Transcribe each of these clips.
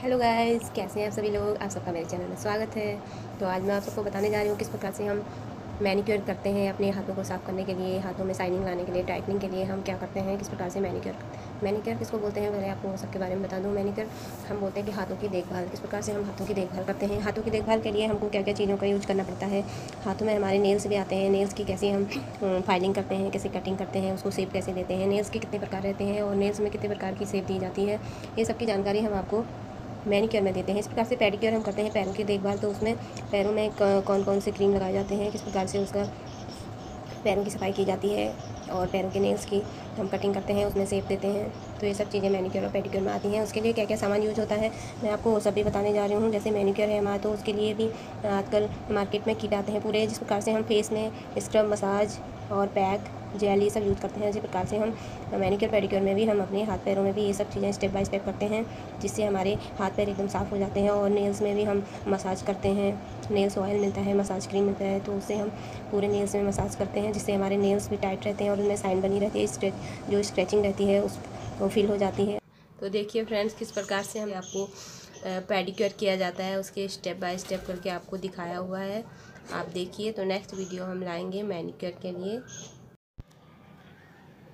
Hello guys, कैसे हैं आप सभी लोग। आप सबका मेरे चैनल में स्वागत है। तो आज मैं आप सबको बताने जा रही हूँ किस प्रकार से हम मैनीक्योर करते हैं। अपने हाथों को साफ़ करने के लिए, हाथों में शाइनिंग लाने के लिए, टाइटनिंग के लिए हम क्या करते हैं, किस प्रकार से मैनीक्योर किसको बोलते हैं, पहले आपको सबके बारे में बता दूं। मैनीक्योर हम बोलते हैं कि हाथों की देखभाल, किस प्रकार से हम हाथों की देखभाल करते हैं। हाथों की देखभाल के लिए हमको क्या क्या चीज़ों का यूज़ करना पड़ता है। हाथों में हमारे नेल्स भी आते हैं। नेल्स की कैसे हम फाइलिंग करते हैं, कैसे कटिंग करते हैं, उसको शेप कैसे देते हैं। नेल्स के कितने प्रकार रहते हैं और नेल्स में कितने प्रकार की शेप दी जाती है, ये सब की जानकारी हम आपको मैनीक्योर में देते हैं। इस प्रकार से पेडिक्योर हम करते हैं पैरों की देखभाल। तो उसमें पैरों में कौन कौन से क्रीम लगाए जाते हैं, किस प्रकार से उसका पैरों की सफाई की जाती है और पैरों के नेल्स की हम कटिंग करते हैं, उसमें शेप देते हैं। तो ये सब चीज़ें मैनीक्योर और पेडिक्योर में आती हैं। उसके लिए क्या क्या सामान यूज़ होता है मैं आपको वो सब भी बताने जा रही हूँ। जैसे मैनीक्योर है हमारा, तो उसके लिए भी आजकल मार्केट में किट आते हैं पूरे, जिस प्रकार से हम फेस में स्क्रब, मसाज और पैक, जेल, ये सब यूज़ करते हैं। इसी प्रकार से हम मैनीक्योर पेडिक्योर में भी हम अपने हाथ पैरों में भी ये सब चीज़ें स्टेप बाय स्टेप करते हैं, जिससे हमारे हाथ पैर एकदम साफ़ हो जाते हैं। और नेल्स में भी हम मसाज करते हैं। नेल्स ऑयल मिलता है, मसाज क्रीम मिलता है, तो उससे हम पूरे नेल्स में मसाज करते हैं, जिससे हमारे नेल्स भी टाइट रहते हैं और उनमें साइन बनी रहती है। जो स्ट्रेचिंग रहती है वो फील हो जाती है। तो देखिए फ्रेंड्स, किस प्रकार से हम आपको पेडिक्योर किया जाता है, उसके स्टेप बाय स्टेप करके आपको दिखाया हुआ है, आप देखिए। तो नेक्स्ट वीडियो हम लाएंगे मैनीक्योर के लिए।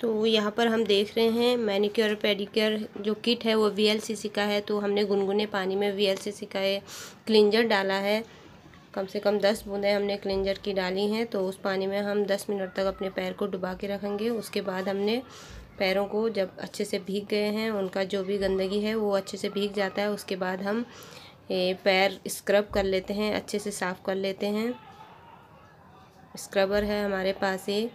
तो यहाँ पर हम देख रहे हैं मैनीक्योर पेडिक्योर जो किट है वो VLCC का है। तो हमने गुनगुने पानी में VLCC का ये क्लिंजर डाला है, कम से कम 10 बूंदें हमने क्लिंजर की डाली हैं। तो उस पानी में हम 10 मिनट तक अपने पैर को डुबा के रखेंगे। उसके बाद हमने पैरों को, जब अच्छे से भीग गए हैं, उनका जो भी गंदगी है वो अच्छे से भीग जाता है, उसके बाद हम पैर स्क्रब कर लेते हैं, अच्छे से साफ़ कर लेते हैं। स्क्रबर है हमारे पास ये।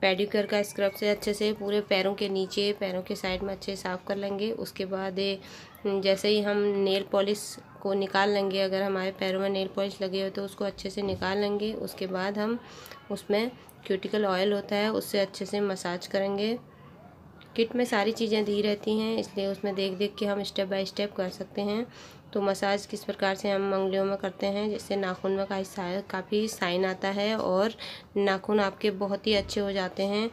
पेडिक्योर का स्क्रब से अच्छे से पूरे पैरों के नीचे, पैरों के साइड में अच्छे साफ़ कर लेंगे। उसके बाद जैसे ही हम नेल पॉलिश को निकाल लेंगे, अगर हमारे पैरों में नेल पॉलिश लगे हो तो उसको अच्छे से निकाल लेंगे। उसके बाद हम उसमें क्यूटिकल ऑयल होता है, उससे अच्छे से मसाज करेंगे। किट में सारी चीज़ें दी रहती हैं, इसलिए उसमें देख देख के हम स्टेप बाय स्टेप कर सकते हैं। तो मसाज किस प्रकार से हम अंगुलियों में करते हैं, जिससे नाखून में काफ़ी साइन आता है और नाखून आपके बहुत ही अच्छे हो जाते हैं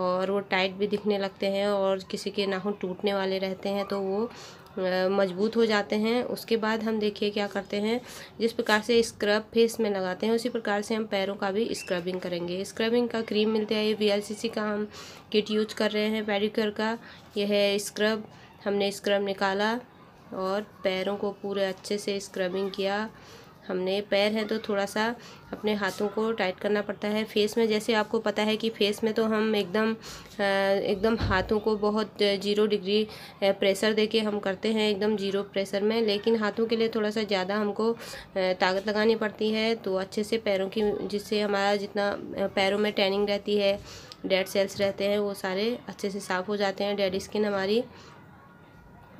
और वो टाइट भी दिखने लगते हैं। और किसी के नाखून टूटने वाले रहते हैं तो वो मजबूत हो जाते हैं। उसके बाद हम देखिए क्या करते हैं, जिस प्रकार से स्क्रब फेस में लगाते हैं उसी प्रकार से हम पैरों का भी स्क्रबिंग करेंगे। स्क्रबिंग का क्रीम मिलता है, ये VLCC का हम किट यूज कर रहे हैं पेडिक्योर का। यह है स्क्रब, हमने स्क्रब निकाला और पैरों को पूरे अच्छे से स्क्रबिंग किया हमने। पैर हैं तो थोड़ा सा अपने हाथों को टाइट करना पड़ता है। फेस में जैसे आपको पता है कि फेस में तो हम एकदम हाथों को बहुत 0 डिग्री प्रेशर देके हम करते हैं, एकदम 0 प्रेशर में। लेकिन हाथों के लिए थोड़ा सा ज़्यादा हमको ताकत लगानी पड़ती है। तो अच्छे से पैरों की, जिससे हमारा जितना पैरों में टैनिंग रहती है, डेड सेल्स रहते हैं, वो सारे अच्छे से साफ़ हो जाते हैं, डेड स्किन हमारी।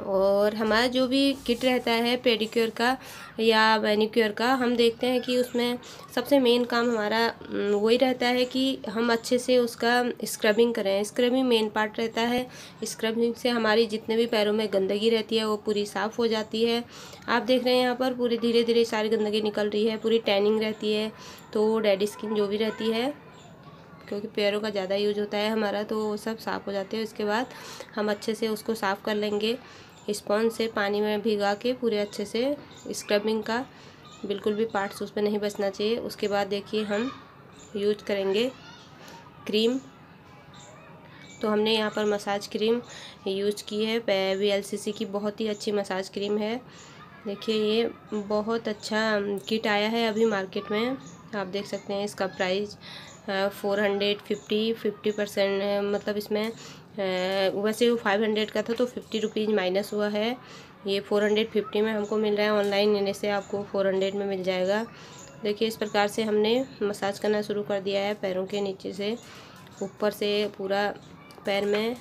और हमारा जो भी किट रहता है पेडिक्योर का या मैनीक्योर का, हम देखते हैं कि उसमें सबसे मेन काम हमारा वही रहता है कि हम अच्छे से उसका स्क्रबिंग करें। स्क्रबिंग मेन पार्ट रहता है। स्क्रबिंग से हमारी जितने भी पैरों में गंदगी रहती है वो पूरी साफ़ हो जाती है। आप देख रहे हैं यहाँ पर पूरी धीरे धीरे सारी गंदगी निकल रही है, पूरी टैनिंग रहती है, तो डेड स्किन जो भी रहती है, क्योंकि पैरों का ज़्यादा यूज होता है हमारा, तो वो सब साफ़ हो जाते हैं। इसके बाद हम अच्छे से उसको साफ़ कर लेंगे स्पॉन्ज से, पानी में भिगा के पूरे अच्छे से। स्क्रबिंग का बिल्कुल भी पार्ट्स उस पर नहीं बचना चाहिए। उसके बाद देखिए हम यूज करेंगे क्रीम। तो हमने यहाँ पर मसाज क्रीम यूज की है, VLCC की बहुत ही अच्छी मसाज क्रीम है। देखिए ये बहुत अच्छा किट आया है अभी मार्केट में, आप देख सकते हैं। इसका प्राइस 450, 50% मतलब इसमें वैसे वो 500 का था तो 50 रुपीज़ माइनस हुआ है। ये 450 में हमको मिल रहा है, ऑनलाइन लेने से आपको 400 में मिल जाएगा। देखिए इस प्रकार से हमने मसाज करना शुरू कर दिया है, पैरों के नीचे से ऊपर से पूरा पैर में।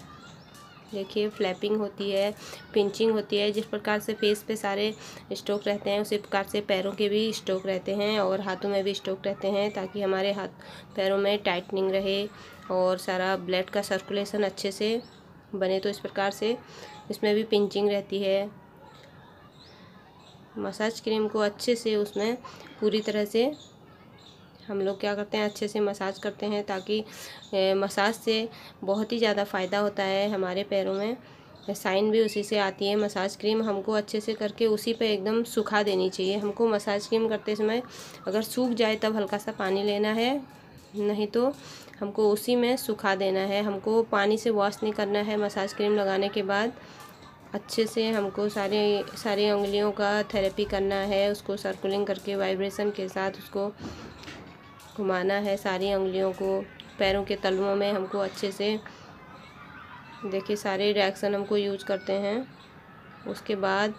देखिए फ्लैपिंग होती है, पिंचिंग होती है। जिस प्रकार से फेस पे सारे स्ट्रोक रहते हैं उसी प्रकार से पैरों के भी स्ट्रोक रहते हैं और हाथों में भी स्ट्रोक रहते हैं, ताकि हमारे हाथ पैरों में टाइटनिंग रहे और सारा ब्लड का सर्कुलेशन अच्छे से बने। तो इस प्रकार से इसमें भी पिंचिंग रहती है। मसाज क्रीम को अच्छे से उसमें पूरी तरह से हम लोग क्या करते हैं, अच्छे से मसाज करते हैं, ताकि मसाज से बहुत ही ज़्यादा फ़ायदा होता है हमारे पैरों में। साइन भी उसी से आती है। मसाज क्रीम हमको अच्छे से करके उसी पे एकदम सुखा देनी चाहिए। हमको मसाज क्रीम करते समय अगर सूख जाए तब हल्का सा पानी लेना है, नहीं तो हमको उसी में सुखा देना है। हमको पानी से वॉश नहीं करना है। मसाज क्रीम लगाने के बाद अच्छे से हमको सारी उंगलियों का थेरेपी करना है। उसको सर्कुलिंग करके वाइब्रेशन के साथ उसको घुमाना है सारी उंगलियों को। पैरों के तलुओं में हमको अच्छे से देखिए सारे रिएक्शन हमको यूज करते हैं। उसके बाद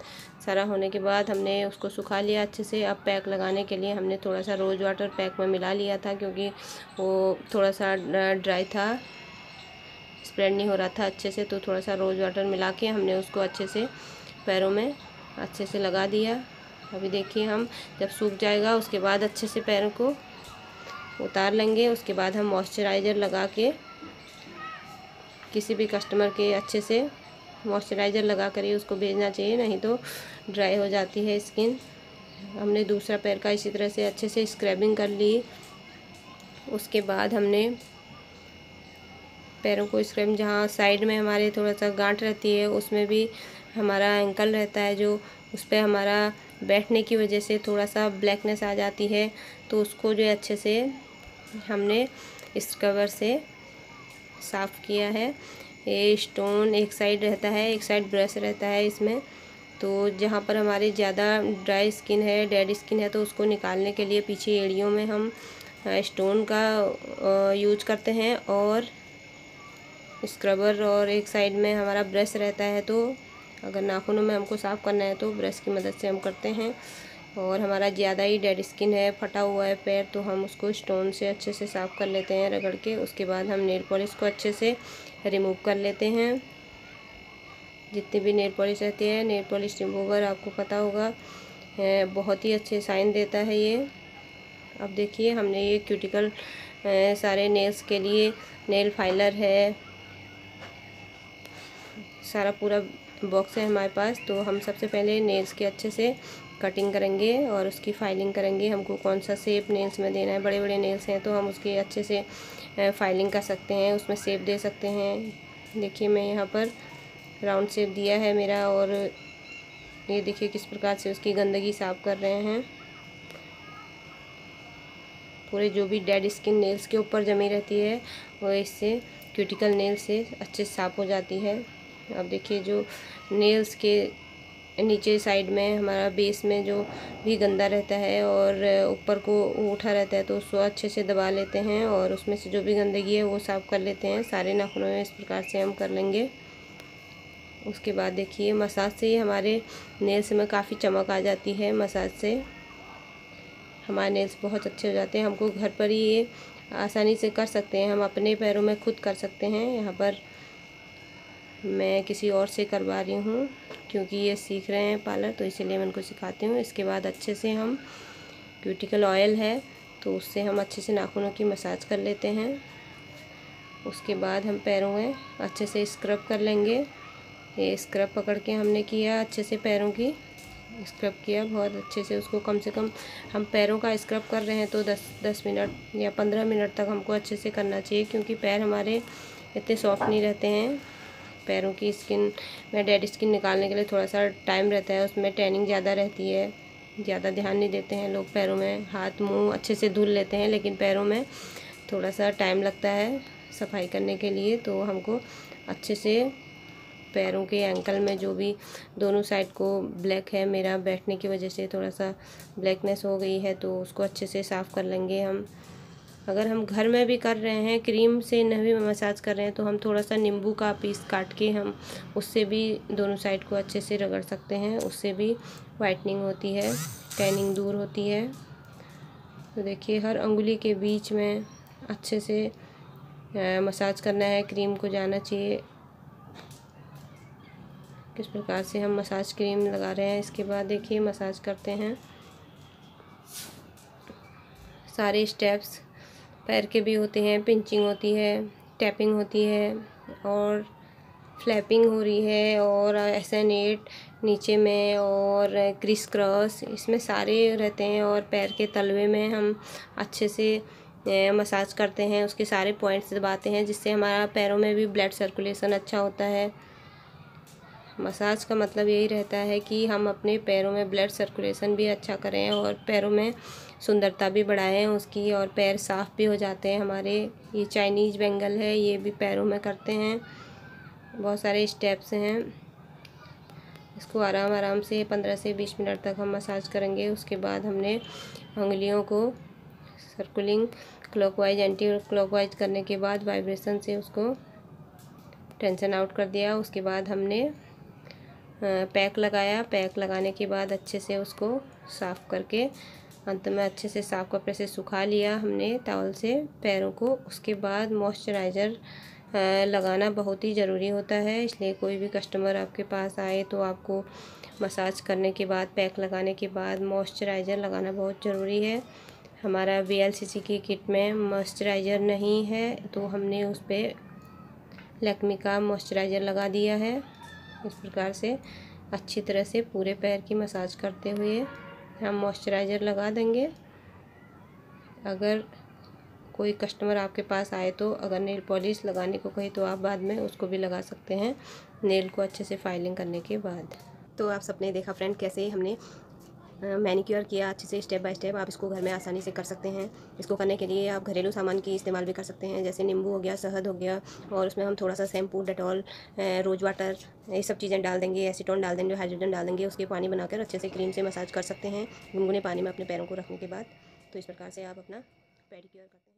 सारा होने के बाद हमने उसको सुखा लिया अच्छे से। अब पैक लगाने के लिए हमने थोड़ा सा रोज़ वाटर पैक में मिला लिया था, क्योंकि वो थोड़ा सा ड्राई था, स्प्रेड नहीं हो रहा था अच्छे से, तो थोड़ा सा रोज़ वाटर मिला के हमने उसको अच्छे से पैरों में अच्छे से लगा दिया। अभी देखिए हम जब सूख जाएगा उसके बाद अच्छे से पैरों को उतार लेंगे। उसके बाद हम मॉइस्चराइज़र लगा के किसी भी कस्टमर के अच्छे से मॉइस्चराइज़र लगा कर ही उसको भेजना चाहिए, नहीं तो ड्राई हो जाती है स्किन। हमने दूसरा पैर का इसी तरह से अच्छे से स्क्रबिंग कर ली। उसके बाद हमने पैरों को स्क्रबिंग, जहाँ साइड में हमारे थोड़ा सा गांठ रहती है उसमें भी हमारा एंकल रहता है, जो उस पर हमारा बैठने की वजह से थोड़ा सा ब्लैकनेस आ जाती है, तो उसको जो अच्छे से हमने स्क्रबर से साफ़ किया है। ये स्टोन एक साइड रहता है, एक साइड ब्रश रहता है इसमें, तो जहाँ पर हमारी ज़्यादा ड्राई स्किन है, डेड स्किन है, तो उसको निकालने के लिए पीछे एड़ियों में हम स्टोन का यूज करते हैं और स्क्रबर, और एक साइड में हमारा ब्रश रहता है। तो अगर नाखूनों में हमको साफ़ करना है तो ब्रश की मदद से हम करते हैं। और हमारा ज़्यादा ही डेड स्किन है, फटा हुआ है पैर, तो हम उसको स्टोन से अच्छे से साफ़ कर लेते हैं रगड़ के। उसके बाद हम नेल पॉलिश को अच्छे से रिमूव कर लेते हैं। जितनी भी नेल पॉलिश रहती है, नेल पॉलिश रिमूवर आपको पता होगा बहुत ही अच्छे साइन देता है ये। अब देखिए हमने ये क्यूटिकल सारे नेल्स के लिए नेल फाइलर है, सारा पूरा बॉक्स है हमारे पास। तो हम सबसे पहले नेल्स के अच्छे से कटिंग करेंगे और उसकी फाइलिंग करेंगे। हमको कौन सा शेप नेल्स में देना है, बड़े बड़े नेल्स हैं तो हम उसकी अच्छे से फाइलिंग कर सकते हैं, उसमें शेप दे सकते हैं। देखिए मैं यहाँ पर राउंड शेप दिया है मेरा, और ये देखिए किस प्रकार से उसकी गंदगी साफ़ कर रहे हैं। पूरे जो भी डेड स्किन नेल्स के ऊपर जमी रहती है वो इससे क्यूटिकल नेल से अच्छे साफ़ हो जाती है। अब देखिए जो नेल्स के नीचे साइड में हमारा बेस में जो भी गंदा रहता है और ऊपर को उठा रहता है, तो उसको अच्छे से दबा लेते हैं और उसमें से जो भी गंदगी है वो साफ़ कर लेते हैं। सारे नाखूनों में इस प्रकार से हम कर लेंगे। उसके बाद देखिए मसाज से हमारे नेल्स में काफ़ी चमक आ जाती है। मसाज से हमारे नेल्स बहुत अच्छे हो जाते हैं। हमको घर पर ही ये आसानी से कर सकते हैं, हम अपने पैरों में खुद कर सकते हैं। यहाँ पर मैं किसी और से करवा रही हूँ, क्योंकि ये सीख रहे हैं पार्लर, तो इसीलिए मैं उनको सिखाती हूँ। इसके बाद अच्छे से हम क्यूटिकल ऑयल है तो उससे हम अच्छे से नाखूनों की मसाज कर लेते हैं। उसके बाद हम पैरों में अच्छे से स्क्रब कर लेंगे। ये स्क्रब पकड़ के हमने किया, अच्छे से पैरों की स्क्रब किया बहुत अच्छे से। उसको कम से कम हम पैरों का स्क्रब कर रहे हैं तो 10 मिनट या 15 मिनट तक हमको अच्छे से करना चाहिए, क्योंकि पैर हमारे इतने सॉफ्ट नहीं रहते हैं। पैरों की स्किन में डेड स्किन निकालने के लिए थोड़ा सा टाइम रहता है, उसमें टैनिंग ज़्यादा रहती है, ज़्यादा ध्यान नहीं देते हैं लोग। पैरों में हाथ मुंह अच्छे से धुल लेते हैं, लेकिन पैरों में थोड़ा सा टाइम लगता है सफाई करने के लिए। तो हमको अच्छे से पैरों के एंकल में जो भी दोनों साइड को ब्लैक है, मेरा बैठने की वजह से थोड़ा सा ब्लैकनेस हो गई है, तो उसको अच्छे से साफ़ कर लेंगे हम। अगर हम घर में भी कर रहे हैं, क्रीम से नहीं मसाज कर रहे हैं, तो हम थोड़ा सा नींबू का पीस काट के हम उससे भी दोनों साइड को अच्छे से रगड़ सकते हैं। उससे भी वाइटनिंग होती है, टैनिंग दूर होती है। तो देखिए हर अंगुली के बीच में अच्छे से मसाज करना है, क्रीम को जाना चाहिए। किस प्रकार से हम मसाज क्रीम लगा रहे हैं। इसके बाद देखिए मसाज करते हैं। सारे स्टेप्स पैर के भी होते हैं, पिंचिंग होती है, टैपिंग होती है और फ्लैपिंग हो रही है और ऐसे नेट नीचे में और क्रिस क्रॉस इसमें सारे रहते हैं। और पैर के तलवे में हम अच्छे से मसाज करते हैं, उसके सारे पॉइंट्स दबाते हैं, जिससे हमारा पैरों में भी ब्लड सर्कुलेशन अच्छा होता है। मसाज का मतलब यही रहता है कि हम अपने पैरों में ब्लड सर्कुलेशन भी अच्छा करें और पैरों में सुंदरता भी बढ़ाएं उसकी, और पैर साफ़ भी हो जाते हैं हमारे। ये चाइनीज़ बैंगल है, ये भी पैरों में करते हैं, बहुत सारे स्टेप्स हैं। इसको आराम आराम से 15 से 20 मिनट तक हम मसाज करेंगे। उसके बाद हमने उंगलियों को सर्कुलिंग क्लॉकवाइज एंटी क्लॉकवाइज करने के बाद वाइब्रेशन से उसको टेंशन आउट कर दिया। उसके बाद हमने पैक लगाया, पैक लगाने के बाद अच्छे से उसको साफ़ करके अंत में अच्छे से साफ़ कपड़े से सुखा लिया हमने टॉवल से पैरों को। उसके बाद मॉइस्चराइज़र लगाना बहुत ही ज़रूरी होता है, इसलिए कोई भी कस्टमर आपके पास आए तो आपको मसाज करने के बाद, पैक लगाने के बाद मॉइस्चराइज़र लगाना बहुत ज़रूरी है। हमारा VLCC की किट में मॉइस्चराइज़र नहीं है तो हमने उस पर लैक्मे का मॉइस्चराइज़र लगा दिया है। इस प्रकार से अच्छी तरह से पूरे पैर की मसाज करते हुए हम मॉइस्चराइज़र लगा देंगे। अगर कोई कस्टमर आपके पास आए तो अगर नेल पॉलिश लगाने को कहे तो आप बाद में उसको भी लगा सकते हैं, नेल को अच्छे से फाइलिंग करने के बाद। तो आप सबने देखा फ्रेंड कैसे हमने मैनीक्योर किया अच्छे से स्टेप बाय स्टेप। आप इसको घर में आसानी से कर सकते हैं। इसको करने के लिए आप घरेलू सामान की इस्तेमाल भी कर सकते हैं, जैसे नींबू हो गया, शहद हो गया, और उसमें हम थोड़ा सा शैम्पू, डेटॉल, रोज़ वाटर, ये सब चीज़ें डाल देंगे, एसीटोन डाल देंगे, हाइड्रोजन डाल देंगे। उसके पानी बनाकर अच्छे से क्रीम से मसाज कर सकते हैं गुनगुने पानी में अपने पैरों को रखने के बाद। तो इस प्रकार से आप अपना पेडिक्योर करते हैं।